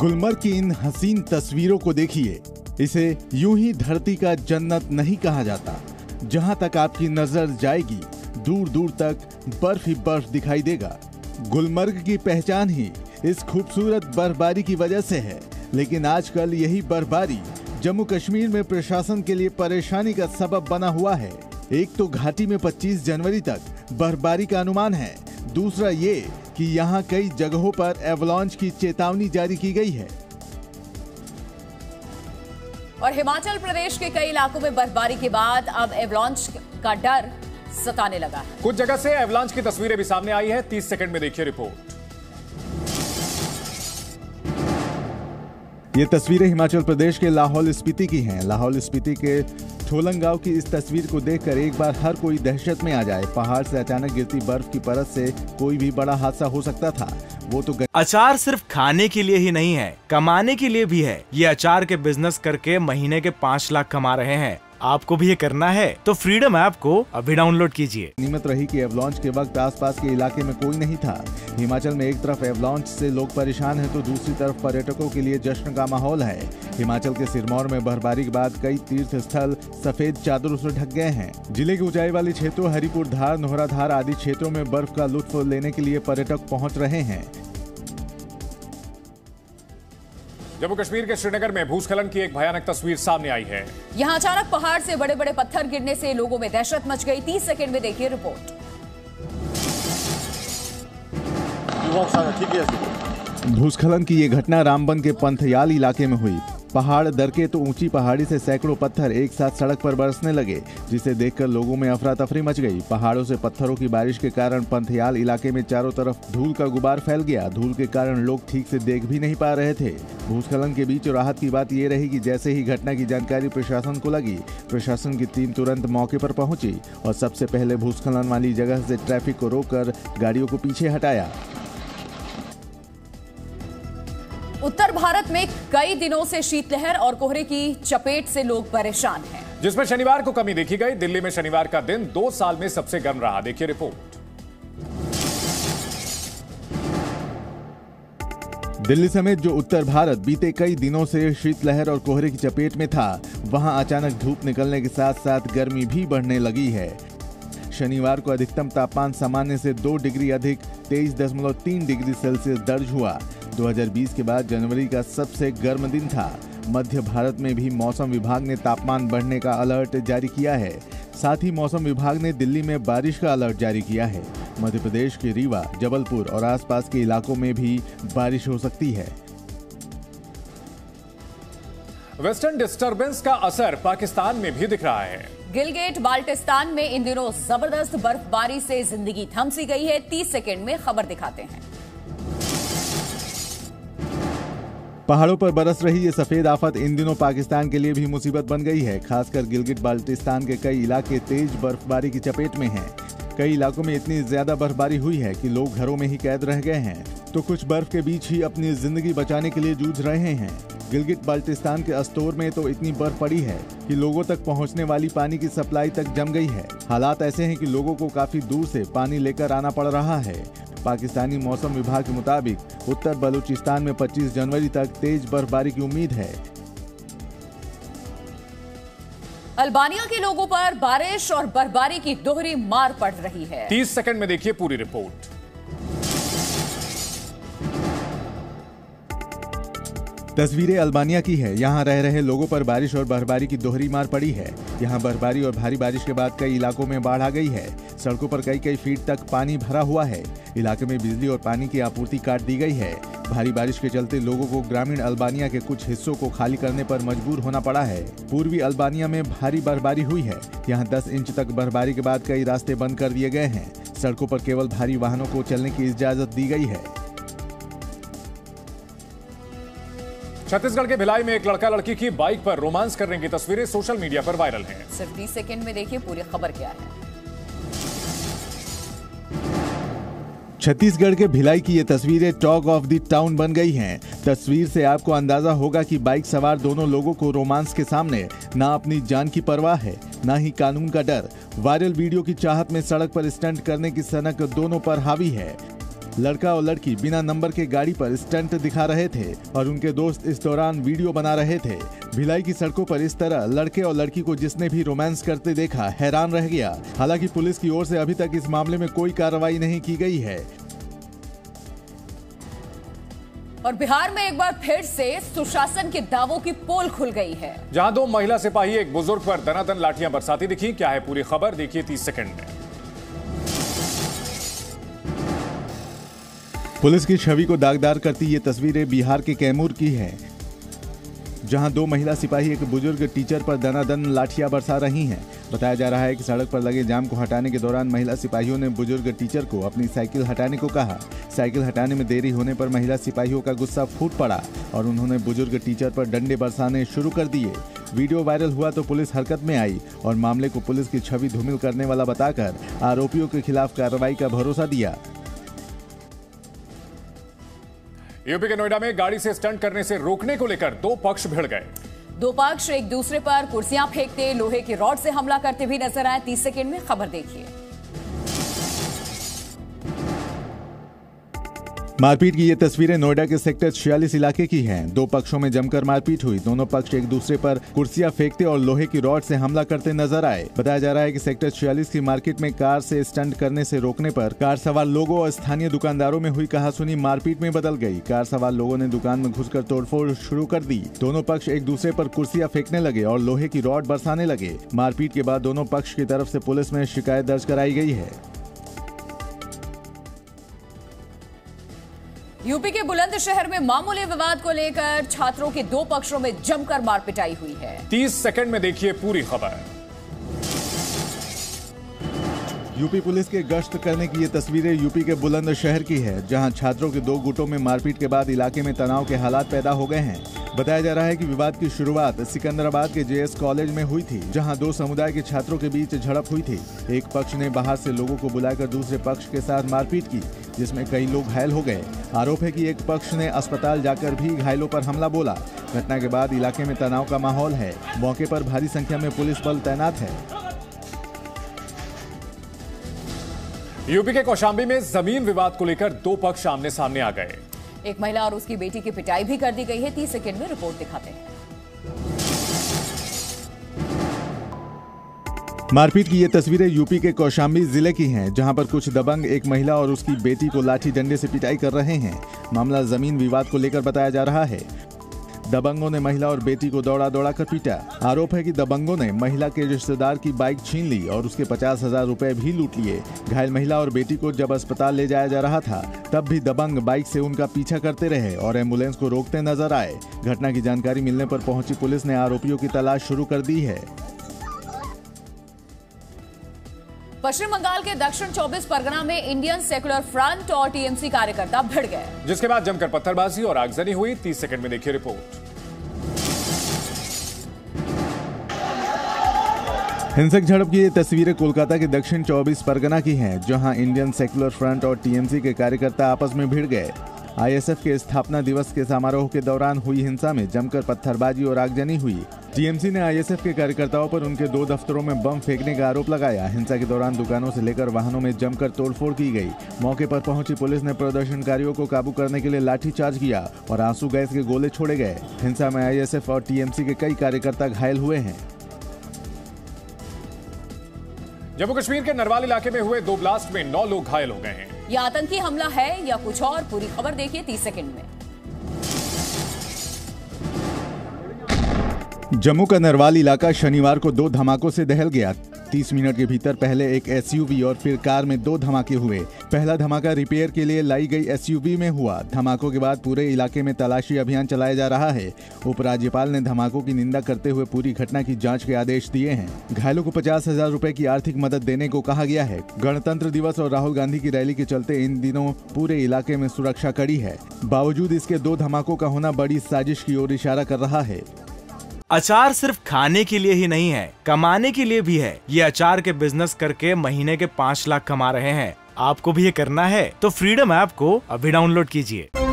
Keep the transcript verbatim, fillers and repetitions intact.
गुलमर्ग की इन हसीन तस्वीरों को देखिए। इसे यूं ही धरती का जन्नत नहीं कहा जाता। जहां तक आपकी नजर जाएगी दूर दूर तक बर्फ ही बर्फ दिखाई देगा। गुलमर्ग की पहचान ही इस खूबसूरत बर्फबारी की वजह से है, लेकिन आजकल यही बर्फबारी जम्मू कश्मीर में प्रशासन के लिए परेशानी का सबब बना हुआ है। एक तो घाटी में पच्चीस जनवरी तक बर्फबारी का अनुमान है, दूसरा ये कि यहाँ कई जगहों पर एवलॉन्च की चेतावनी जारी की गई है। और हिमाचल प्रदेश के कई इलाकों में बर्फबारी के बाद अब एवलॉन्च का डर सताने लगा है। कुछ जगह से एवलॉन्च की तस्वीरें भी सामने आई है। तीस सेकंड में देखिए रिपोर्ट। ये तस्वीरें हिमाचल प्रदेश के लाहौल स्पीति की हैं। लाहौल स्पीति के ठोलंग गांव की इस तस्वीर को देखकर एक बार हर कोई दहशत में आ जाए। पहाड़ से अचानक गिरती बर्फ की परत से कोई भी बड़ा हादसा हो सकता था। वो तो अचार सिर्फ खाने के लिए ही नहीं है, कमाने के लिए भी है। ये अचार के बिजनेस करके महीने के पाँच लाख कमा रहे हैं। आपको भी ये करना है तो फ्रीडम ऐप को अभी डाउनलोड कीजिए। नियमित रही कि एवलॉन्च के वक्त आसपास के इलाके में कोई नहीं था। हिमाचल में एक तरफ एवलॉन्च से लोग परेशान हैं तो दूसरी तरफ पर्यटकों के लिए जश्न का माहौल है। हिमाचल के सिरमौर में बर्फबारी के बाद कई तीर्थ स्थल सफेद चादरों से ढक गए हैं। जिले के ऊंचाई वाले क्षेत्रों हरिपुर धार, नोहराधार आदि क्षेत्रों में बर्फ का लुत्फ लेने के लिए पर्यटक पहुँच रहे हैं। जम्मू कश्मीर के श्रीनगर में भूस्खलन की एक भयानक तस्वीर सामने आई है। यहां अचानक पहाड़ से बड़े बड़े पत्थर गिरने से लोगों में दहशत मच गई। तीस सेकंड में देखिए रिपोर्ट। भूस्खलन की ये घटना रामबन के पंथयाल इलाके में हुई। पहाड़ दरके तो ऊंची पहाड़ी से सैकड़ों पत्थर एक साथ सड़क पर बरसने लगे, जिसे देखकर लोगों में अफरा तफरी मच गई। पहाड़ों से पत्थरों की बारिश के कारण पंथयाल इलाके में चारों तरफ धूल का गुबार फैल गया। धूल के कारण लोग ठीक से देख भी नहीं पा रहे थे। भूस्खलन के बीच राहत की बात ये रही कि जैसे ही घटना की जानकारी प्रशासन को लगी, प्रशासन की टीम तुरंत मौके पर पहुंची और सबसे पहले भूस्खलन वाली जगह से ट्रैफिक को रोककर गाड़ियों को पीछे हटाया। उत्तर भारत में कई दिनों से शीतलहर और कोहरे की चपेट से लोग परेशान हैं, जिसमें शनिवार को कमी देखी गई। दिल्ली में शनिवार का दिन दो साल में सबसे गर्म रहा। देखिए रिपोर्ट। दिल्ली समेत जो उत्तर भारत बीते कई दिनों से शीतलहर और कोहरे की चपेट में था, वहां अचानक धूप निकलने के साथ साथ गर्मी भी बढ़ने लगी है। शनिवार को अधिकतम तापमान सामान्य से दो डिग्री अधिक तेईस दशमलव तीन डिग्री सेल्सियस दर्ज हुआ। दो हज़ार बीस के बाद जनवरी का सबसे गर्म दिन था। मध्य भारत में भी मौसम विभाग ने तापमान बढ़ने का अलर्ट जारी किया है। साथ ही मौसम विभाग ने दिल्ली में बारिश का अलर्ट जारी किया है। मध्य प्रदेश के रीवा, जबलपुर और आसपास के इलाकों में भी बारिश हो सकती है। वेस्टर्न डिस्टर्बेंस का असर पाकिस्तान में भी दिख रहा है। गिलगित बाल्टिस्तान में इन दिनों जबरदस्त बर्फबारी से जिंदगी थम सी गई है। तीस सेकेंड में खबर दिखाते हैं। पहाड़ों पर बरस रही ये सफेद आफत इन दिनों पाकिस्तान के लिए भी मुसीबत बन गई है। खासकर गिलगित बाल्टिस्तान के कई इलाके तेज बर्फबारी की चपेट में हैं। कई इलाकों में इतनी ज्यादा बर्फबारी हुई है कि लोग घरों में ही कैद रह गए हैं, तो कुछ बर्फ के बीच ही अपनी जिंदगी बचाने के लिए जूझ रहे हैं। गिलगित बाल्टिस्तान के अस्तोर में तो इतनी बर्फ पड़ी है कि लोगों तक पहुंचने वाली पानी की सप्लाई तक जम गई है। हालात ऐसे हैं कि लोगों को काफी दूर से पानी लेकर आना पड़ रहा है। पाकिस्तानी मौसम विभाग के मुताबिक उत्तर बलूचिस्तान में पच्चीस जनवरी तक तेज बर्फबारी की उम्मीद है। अल्बानिया के लोगों पर बारिश और बर्फबारी की दोहरी मार पड़ रही है। तीस सेकंड में देखिए पूरी रिपोर्ट। तस्वीरें अल्बानिया की है। यहाँ रह रहे लोगों पर बारिश और बर्फबारी की दोहरी मार पड़ी है। यहाँ बर्फबारी और भारी बारिश के बाद कई इलाकों में बाढ़ आ गई है। सड़कों पर कई कई फीट तक पानी भरा हुआ है। इलाके में बिजली और पानी की आपूर्ति काट दी गई है। भारी बारिश के चलते लोगों को ग्रामीण अल्बानिया के कुछ हिस्सों को खाली करने पर मजबूर होना पड़ा है। पूर्वी अल्बानिया में भारी बर्फबारी हुई है। यहाँ दस इंच तक बर्फबारी के बाद कई रास्ते बंद कर दिए गए हैं। सड़कों पर केवल भारी वाहनों को चलने की इजाजत दी गई है। छत्तीसगढ़ के भिलाई में एक लड़का लड़की की बाइक पर रोमांस करने की तस्वीरें सोशल मीडिया पर वायरल हैं। सिर्फ बीस सेकंड में देखिए पूरी खबर क्या है। छत्तीसगढ़ के भिलाई की ये तस्वीरें टॉक ऑफ द टाउन बन गई हैं। तस्वीर से आपको अंदाजा होगा कि बाइक सवार दोनों लोगों को रोमांस के सामने ना अपनी जान की परवाह है ना ही कानून का डर। वायरल वीडियो की चाहत में सड़क पर स्टंट करने की सनक दोनों पर हावी है। लड़का और लड़की बिना नंबर के गाड़ी पर स्टंट दिखा रहे थे और उनके दोस्त इस दौरान वीडियो बना रहे थे। भिलाई की सड़कों पर इस तरह लड़के और लड़की को जिसने भी रोमांस करते देखा हैरान रह गया। हालांकि पुलिस की ओर से अभी तक इस मामले में कोई कार्रवाई नहीं की गई है। और बिहार में एक बार फिर से सुशासन के दावों की पोल खुल गई है, जहां दो महिला सिपाही एक बुजुर्ग पर धनाधन लाठियां बरसाती दिखी। क्या है पूरी खबर, देखिए तीस सेकंड में। पुलिस की छवि को दागदार करती ये तस्वीरें बिहार के कैमूर की हैं, जहां दो महिला सिपाही एक बुजुर्ग टीचर पर धनाधन लाठियां बरसा रही हैं। बताया जा रहा है कि सड़क पर लगे जाम को हटाने के दौरान महिला सिपाहियों ने बुजुर्ग टीचर को अपनी साइकिल हटाने को कहा। साइकिल हटाने में देरी होने पर महिला सिपाहियों का गुस्सा फूट पड़ा और उन्होंने बुजुर्ग टीचर पर डंडे बरसाने शुरू कर दिए। वीडियो वायरल हुआ तो पुलिस हरकत में आई और मामले को पुलिस की छवि धूमिल करने वाला बताकर आरोपियों के खिलाफ कार्रवाई का भरोसा दिया। यूपी के नोएडा में गाड़ी से स्टंट करने से रोकने को लेकर दो पक्ष भिड़ गए। दो पक्ष एक दूसरे पर कुर्सियां फेंकते, लोहे के रॉड से हमला करते भी नजर आए। तीस सेकंड में खबर देखिए। मारपीट की ये तस्वीरें नोएडा के सेक्टर छियालीस इलाके की हैं। दो पक्षों में जमकर मारपीट हुई। दोनों पक्ष एक दूसरे पर कुर्सियां फेंकते और लोहे की रॉड से हमला करते नजर आए। बताया जा रहा है कि सेक्टर छियालीस की मार्केट में कार से स्टंट करने से रोकने पर कार सवार लोगों और स्थानीय दुकानदारों में हुई कहासुनी मारपीट में बदल गई। कार सवार लोगों ने दुकान में घुसकर तोड़फोड़ शुरू कर दी। दोनों पक्ष एक दूसरे पर कुर्सियां फेंकने लगे और लोहे की रॉड बरसाने लगे। मारपीट के बाद दोनों पक्ष की तरफ से पुलिस में शिकायत दर्ज कराई गई है। यूपी के बुलंदशहर में मामूली विवाद को लेकर छात्रों के दो पक्षों में जमकर मारपिटाई हुई है। तीस सेकंड में देखिए पूरी खबर। यूपी पुलिस के गश्त करने की ये तस्वीरें यूपी के बुलंदशहर की है, जहां छात्रों के दो गुटों में मारपीट के बाद इलाके में तनाव के हालात पैदा हो गए हैं। बताया जा रहा है कि विवाद की शुरुआत सिकंदराबाद के जेएस कॉलेज में हुई थी, जहां दो समुदाय के छात्रों के बीच झड़प हुई थी। एक पक्ष ने बाहर से लोगों को बुलाकर दूसरे पक्ष के साथ मारपीट की, जिसमें कई लोग घायल हो गए। आरोप है कि एक पक्ष ने अस्पताल जाकर भी घायलों पर हमला बोला। घटना के बाद इलाके में तनाव का माहौल है। मौके पर भारी संख्या में पुलिस बल तैनात है। यूपी के कौशाम्बी में जमीन विवाद को लेकर दो पक्ष आमने सामने आ गए। एक महिला और उसकी बेटी की पिटाई भी कर दी गई है। तीस सेकंड में रिपोर्ट दिखाते हैं। मारपीट की ये तस्वीरें यूपी के कौशाम्बी जिले की हैं, जहां पर कुछ दबंग एक महिला और उसकी बेटी को लाठी डंडे से पिटाई कर रहे हैं। मामला जमीन विवाद को लेकर बताया जा रहा है। दबंगों ने महिला और बेटी को दौड़ा दौड़ा कर पीटा। आरोप है कि दबंगों ने महिला के रिश्तेदार की बाइक छीन ली और उसके पचास हजार रूपए भी लूट लिए। घायल महिला और बेटी को जब अस्पताल ले जाया जा रहा था, तब भी दबंग बाइक से उनका पीछा करते रहे और एम्बुलेंस को रोकते नजर आए। घटना की जानकारी मिलने पर पहुंची पुलिस ने आरोपियों की तलाश शुरू कर दी है। पश्चिम बंगाल के दक्षिण चौबीस परगना में इंडियन सेकुलर फ्रंट और टीएमसी कार्यकर्ता भिड़ गए, जिसके बाद जमकर पत्थरबाजी और आगजनी हुई। तीस सेकंड में देखिए रिपोर्ट। हिंसक झड़प की ये तस्वीरें कोलकाता के दक्षिण चौबीस परगना की हैं, जहां इंडियन सेकुलर फ्रंट और टीएमसी के कार्यकर्ता आपस में भिड़ गए। आईएसएफ के स्थापना दिवस के समारोह के दौरान हुई हिंसा में जमकर पत्थरबाजी और आगजनी हुई। टीएमसी ने आईएसएफ के कार्यकर्ताओं पर उनके दो दफ्तरों में बम फेंकने का आरोप लगाया। हिंसा के दौरान दुकानों से लेकर वाहनों में जमकर तोड़फोड़ की गई। मौके पर पहुंची पुलिस ने प्रदर्शनकारियों को काबू करने के लिए लाठीचार्ज किया और आंसू गैस के गोले छोड़े गए। हिंसा में आईएसएफ और टीएमसी के कई कार्यकर्ता घायल हुए हैं। जम्मू कश्मीर के नरवाल इलाके में हुए दो ब्लास्ट में नौ लोग घायल हो गए हैं। यह आतंकी हमला है या कुछ और, पूरी खबर देखिए तीस सेकंड में। जम्मू का नरवाल इलाका शनिवार को दो धमाकों से दहल गया। तीस मिनट के भीतर पहले एक एसयूवी और फिर कार में दो धमाके हुए। पहला धमाका रिपेयर के लिए लाई गई एसयूवी में हुआ। धमाकों के बाद पूरे इलाके में तलाशी अभियान चलाया जा रहा है। उपराज्यपाल ने धमाकों की निंदा करते हुए पूरी घटना की जांच के आदेश दिए हैं। घायलों को पचास हजार रूपए की आर्थिक मदद देने को कहा गया है। गणतंत्र दिवस और राहुल गांधी की रैली के चलते इन दिनों पूरे इलाके में सुरक्षा कड़ी है। बावजूद इसके दो धमाकों का होना बड़ी साजिश की ओर इशारा कर रहा है। अचार सिर्फ खाने के लिए ही नहीं है, कमाने के लिए भी है। ये अचार के बिजनेस करके महीने के पाँच लाख कमा रहे हैं। आपको भी ये करना है तो फ्रीडम ऐप को अभी डाउनलोड कीजिए।